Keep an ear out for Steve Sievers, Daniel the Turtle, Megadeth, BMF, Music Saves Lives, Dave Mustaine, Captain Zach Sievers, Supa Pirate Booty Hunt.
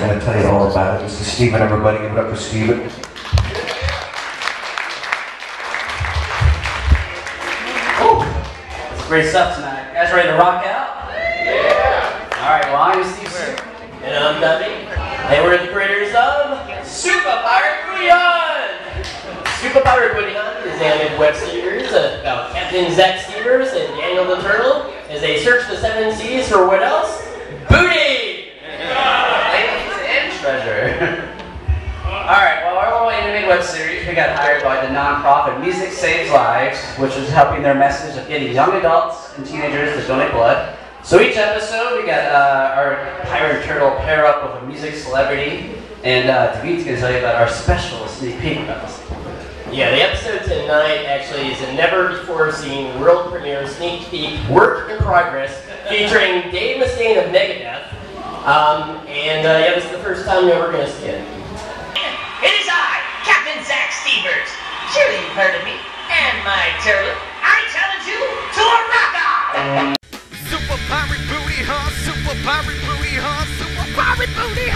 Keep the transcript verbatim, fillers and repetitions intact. who's going to tell you all about it. This is Stephen, everybody. Give it up for Stephen. Oh, great stuff tonight. You guys ready to rock out? Yeah! Alright, well, I'm Steve Sievers. And I'm Dudley. And we're the creators of Supa Pirate Booty Hunt! Supa Pirate Booty Hunt is an animated web series about Captain Zach Sievers and Daniel the Turtle as they search the seven seas for what else? Booty! Ladies and treasure. Alright, well, our little animated web series, we got hired by the nonprofit Music Saves Lives, which is helping their message of getting young adults and teenagers to donate blood. So each episode, we got uh, our pirate turtle pair up with a music celebrity, and uh, David's going to tell you about our special sneak peek about us. Yeah, the episode tonight actually is a never-before-seen world premiere sneak peek work in progress featuring Dave Mustaine of Megadeth, um, and uh, yeah, this is the first time you're ever going to see it. It is I, Captain Zach Sievers. Surely you've heard of me and my turtle. I challenge you to a rock-off! Supa Pirate Booty Hunt, Supa Pirate Booty Hunt, Supa Pirate Booty